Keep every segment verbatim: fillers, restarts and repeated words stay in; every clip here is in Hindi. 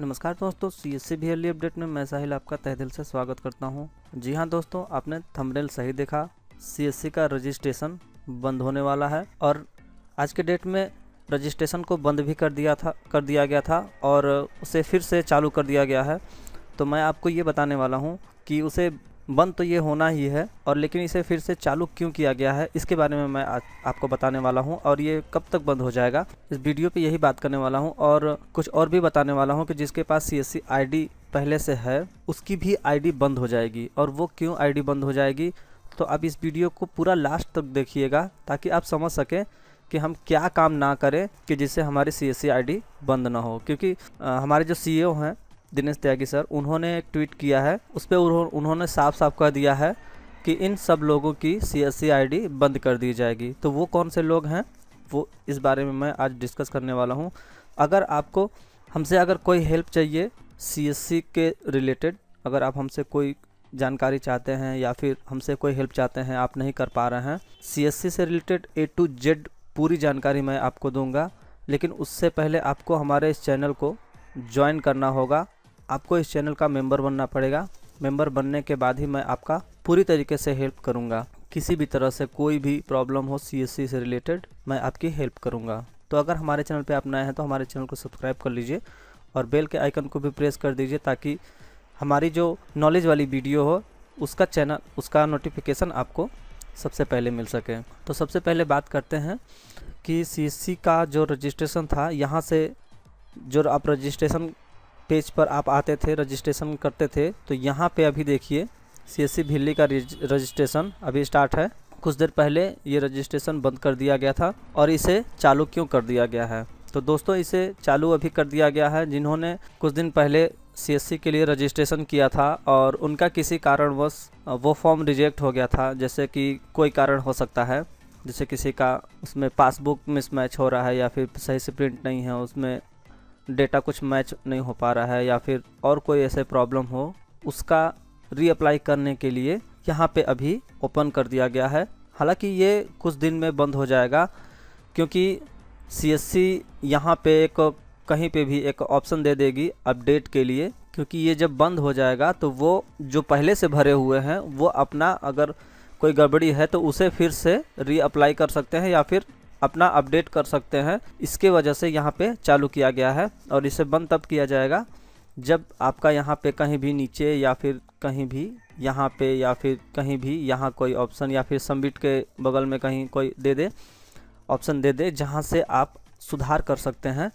नमस्कार दोस्तों, C S C behaviour update में मैं साहिल आपका तहे दिल से स्वागत करता हूं। जी हां दोस्तों, आपने थंबनेल सही देखा, सी एस सी का रजिस्ट्रेशन बंद होने वाला है और आज के डेट में रजिस्ट्रेशन को बंद भी कर दिया था कर दिया गया था और उसे फिर से चालू कर दिया गया है। तो मैं आपको ये बताने वाला हूँ कि उसे बंद तो ये होना ही है और लेकिन इसे फिर से चालू क्यों किया गया है, इसके बारे में मैं आज आपको बताने वाला हूं और ये कब तक बंद हो जाएगा इस वीडियो पे यही बात करने वाला हूं। और कुछ और भी बताने वाला हूं कि जिसके पास सीएससी आईडी पहले से है उसकी भी आईडी बंद हो जाएगी और वो क्यों आईडी बंद हो जाएगी। तो आप इस वीडियो को पूरा लास्ट तक देखिएगा ताकि आप समझ सकें कि हम क्या काम ना करें कि जिससे हमारी सीएससी आईडी बंद ना हो। क्योंकि हमारे जो सीईओ हैं दिनेश त्यागी सर, उन्होंने एक ट्वीट किया है, उस पर उन्होंने साफ साफ कह दिया है कि इन सब लोगों की सीएससी आईडी बंद कर दी जाएगी। तो वो कौन से लोग हैं वो इस बारे में मैं आज डिस्कस करने वाला हूं। अगर आपको हमसे अगर कोई हेल्प चाहिए सीएससी के रिलेटेड, अगर आप हमसे कोई जानकारी चाहते हैं या फिर हमसे कोई हेल्प चाहते हैं आप नहीं कर पा रहे हैं, सीएससी से रिलेटेड ए टू जेड पूरी जानकारी मैं आपको दूँगा। लेकिन उससे पहले आपको हमारे इस चैनल को ज्वाइन करना होगा, आपको इस चैनल का मेंबर बनना पड़ेगा। मेंबर बनने के बाद ही मैं आपका पूरी तरीके से हेल्प करूंगा, किसी भी तरह से कोई भी प्रॉब्लम हो सीएससी से रिलेटेड मैं आपकी हेल्प करूंगा। तो अगर हमारे चैनल पे आप नए हैं तो हमारे चैनल को सब्सक्राइब कर लीजिए और बेल के आइकन को भी प्रेस कर दीजिए ताकि हमारी जो नॉलेज वाली वीडियो हो उसका चैनल उसका नोटिफिकेशन आपको सबसे पहले मिल सके। तो सबसे पहले बात करते हैं कि सीएससी का जो रजिस्ट्रेशन था, यहाँ से जो आप रजिस्ट्रेशन पेज पर आप आते थे रजिस्ट्रेशन करते थे, तो यहाँ पे अभी देखिए सीएससी भिल्ली का रजिस्ट्रेशन अभी स्टार्ट है। कुछ देर पहले ये रजिस्ट्रेशन बंद कर दिया गया था और इसे चालू क्यों कर दिया गया है। तो दोस्तों इसे चालू अभी कर दिया गया है। जिन्होंने कुछ दिन पहले सीएससी के लिए रजिस्ट्रेशन किया था और उनका किसी कारणवश वो फॉर्म रिजेक्ट हो गया था, जैसे कि कोई कारण हो सकता है, जैसे किसी का उसमें पासबुक मिसमैच हो रहा है या फिर सही से प्रिंट नहीं है, उसमें डेटा कुछ मैच नहीं हो पा रहा है या फिर और कोई ऐसे प्रॉब्लम हो, उसका रीअप्लाई करने के लिए यहाँ पे अभी ओपन कर दिया गया है। हालांकि ये कुछ दिन में बंद हो जाएगा क्योंकि सीएससी यहाँ पे एक कहीं पे भी एक ऑप्शन दे देगी अपडेट के लिए, क्योंकि ये जब बंद हो जाएगा तो वो जो पहले से भरे हुए हैं वो अपना अगर कोई गड़बड़ी है तो उसे फिर से रीअप्लाई कर सकते हैं या फिर अपना अपडेट कर सकते हैं। इसके वजह से यहाँ पे चालू किया गया है और इसे बंद तब किया जाएगा जब आपका यहाँ पे कहीं भी नीचे या फिर कहीं भी यहाँ पे या फिर कहीं भी यहाँ कोई ऑप्शन या फिर सबमिट के बगल में कहीं कोई दे दे ऑप्शन दे दे जहाँ से आप सुधार कर सकते हैं।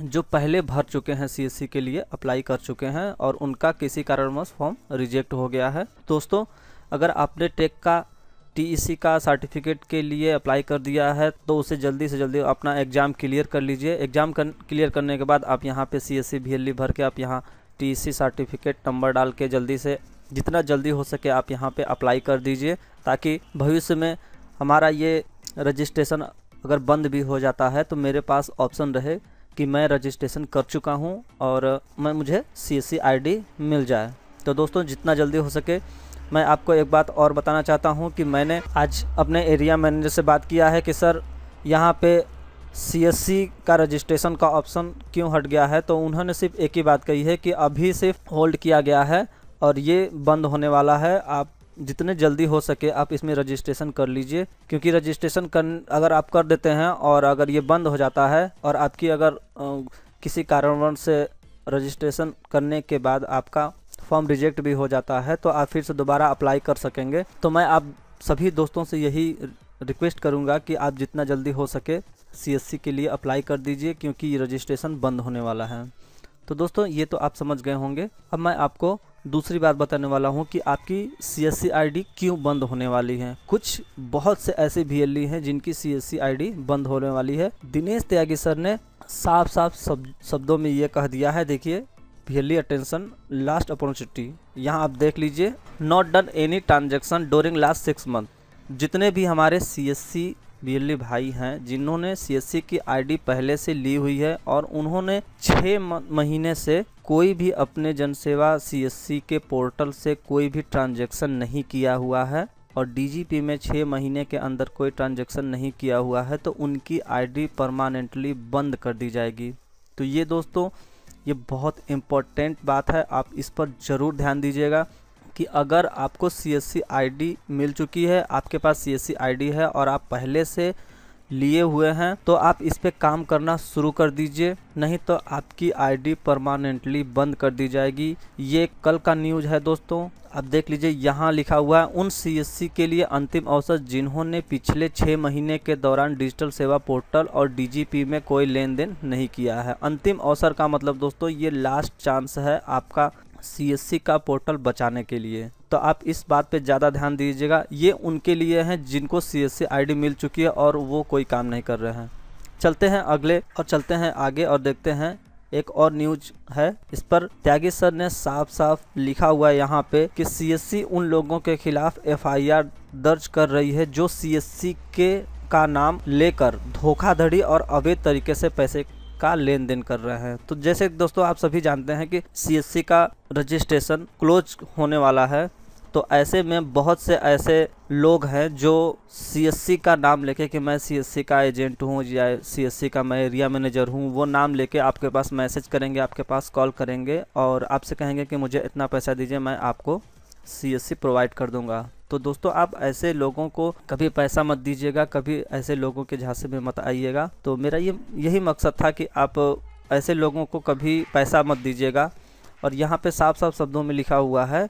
जो पहले भर चुके हैं सीएससी के लिए अप्लाई कर चुके हैं और उनका किसी कारणवश फॉर्म रिजेक्ट हो गया है। दोस्तों अगर आपने टेक का टीईसी का सर्टिफिकेट के लिए अप्लाई कर दिया है तो उसे जल्दी से जल्दी अपना एग्ज़ाम क्लियर कर लीजिए। एग्ज़ाम क्लियर करने के बाद आप यहाँ पे सीएससी भीएलई भर के आप यहाँ टीईसी सर्टिफिकेट नंबर डाल के जल्दी से जितना जल्दी हो सके आप यहाँ पे अप्लाई कर दीजिए ताकि भविष्य में हमारा ये रजिस्ट्रेशन अगर बंद भी हो जाता है तो मेरे पास ऑप्शन रहे कि मैं रजिस्ट्रेशन कर चुका हूँ और मैं मुझे सीएससी आईडी मिल जाए। तो दोस्तों जितना जल्दी हो सके। मैं आपको एक बात और बताना चाहता हूं कि मैंने आज अपने एरिया मैनेजर से बात किया है कि सर यहां पे सीएससी का रजिस्ट्रेशन का ऑप्शन क्यों हट गया है, तो उन्होंने सिर्फ एक ही बात कही है कि अभी सिर्फ होल्ड किया गया है और ये बंद होने वाला है। आप जितने जल्दी हो सके आप इसमें रजिस्ट्रेशन कर लीजिए क्योंकि रजिस्ट्रेशन कर अगर आप कर देते हैं और अगर ये बंद हो जाता है और आपकी अगर आ, किसी कारणवश से रजिस्ट्रेशन करने के बाद आपका फॉर्म रिजेक्ट भी हो जाता है तो आप फिर से दोबारा अप्लाई कर सकेंगे। तो मैं आप सभी दोस्तों से यही रिक्वेस्ट करूंगा कि आप जितना जल्दी हो सके सीएससी के लिए अप्लाई कर दीजिए क्योंकि ये रजिस्ट्रेशन बंद होने वाला है। तो दोस्तों ये तो आप समझ गए होंगे। अब मैं आपको दूसरी बात बताने वाला हूं कि आपकी सीएससी आईडी क्यों बंद होने वाली है। कुछ बहुत से ऐसे बीएलई हैं जिनकी सीएससी आईडी बंद होने वाली है। दिनेश त्यागी सर ने साफ साफ शब्दों में ये कह दिया है, देखिए भीली अटेंशन लास्ट अपॉर्चुनिटी, यहाँ आप देख लीजिए, not done any transaction during last six month. जितने भी हमारे सीएससी भीली भाई हैं जिन्होंने सीएससी की आईडी पहले से ली हुई है और उन्होंने छः महीने से कोई भी अपने जनसेवा सीएससी के पोर्टल से कोई भी ट्रांजेक्शन नहीं किया हुआ है और डीजीपी में छः महीने के अंदर कोई ट्रांजेक्शन नहीं किया हुआ है तो उनकी आईडी परमानेंटली बंद कर दी जाएगी। तो ये दोस्तों ये बहुत इम्पोर्टेंट बात है, आप इस पर ज़रूर ध्यान दीजिएगा कि अगर आपको सीएससी आईडी मिल चुकी है, आपके पास सीएससी आईडी है और आप पहले से लिए हुए हैं, तो आप इस पे काम करना शुरू कर दीजिए, नहीं तो आपकी आईडी परमानेंटली बंद कर दी जाएगी। ये कल का न्यूज़ है दोस्तों, आप देख लीजिए यहाँ लिखा हुआ है उन सीएससी के लिए अंतिम अवसर जिन्होंने पिछले छः महीने के दौरान डिजिटल सेवा पोर्टल और डीजीपी में कोई लेन देन नहीं किया है। अंतिम अवसर का मतलब दोस्तों ये लास्ट चांस है आपका सीएससी का पोर्टल बचाने के लिए, तो आप इस बात पे ज़्यादा ध्यान दीजिएगा। ये उनके लिए हैं जिनको सीएससी आईडी मिल चुकी है और वो कोई काम नहीं कर रहे हैं। चलते हैं अगले और चलते हैं आगे और देखते हैं एक और न्यूज है, इस पर त्यागी सर ने साफ साफ लिखा हुआ है यहाँ पे कि सीएससी उन लोगों के खिलाफ एफआईआर दर्ज कर रही है जो सीएससी के का नाम लेकर धोखाधड़ी और अवैध तरीके से पैसे का लेन देन कर रहे हैं। तो जैसे दोस्तों आप सभी जानते हैं कि सीएससी का रजिस्ट्रेशन क्लोज होने वाला है, तो ऐसे में बहुत से ऐसे लोग हैं जो सीएससी का नाम लेके कि मैं सीएससी का एजेंट हूँ या सीएससी का मैं एरिया मैनेजर हूँ, वो नाम लेके आपके पास मैसेज करेंगे, आपके पास कॉल करेंगे और आपसे कहेंगे कि मुझे इतना पैसा दीजिए, मैं आपको सीएससी प्रोवाइड कर दूँगा। तो दोस्तों आप ऐसे लोगों को कभी पैसा मत दीजिएगा, कभी ऐसे लोगों के झांसे में मत आइएगा। तो मेरा ये यही मकसद था कि आप ऐसे लोगों को कभी पैसा मत दीजिएगा। और यहाँ पे साफ साफ शब्दों में लिखा हुआ है,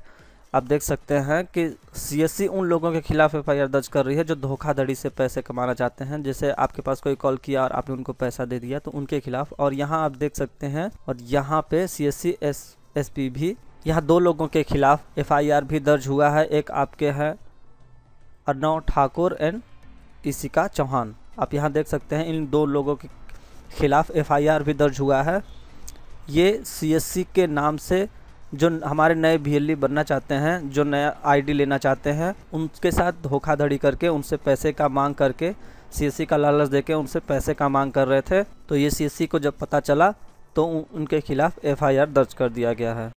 आप देख सकते हैं कि सीएससी उन लोगों के खिलाफ एफआईआर दर्ज कर रही है जो धोखाधड़ी से पैसे कमाना चाहते हैं। जैसे आपके पास कोई कॉल किया और आपने उनको पैसा दे दिया, तो उनके खिलाफ। और यहाँ आप देख सकते हैं, और यहाँ पे सीएससी एस एस पी भी, यहाँ दो लोगों के खिलाफ एफआईआर भी दर्ज हुआ है। एक आपके हैं अर्नव ठाकुर एंड इशिका चौहान, आप यहाँ देख सकते हैं इन दो लोगों के खिलाफ एफआईआर भी दर्ज हुआ है। ये सीएससी के नाम से जो हमारे नए बीएलई बनना चाहते हैं, जो नया आईडी लेना चाहते हैं, उनके साथ धोखाधड़ी करके, उनसे पैसे का मांग करके, सीएससी का लालच देके उनसे पैसे का मांग कर रहे थे। तो ये सीएससी को जब पता चला तो उनके खिलाफ एफआईआर दर्ज कर दिया गया है।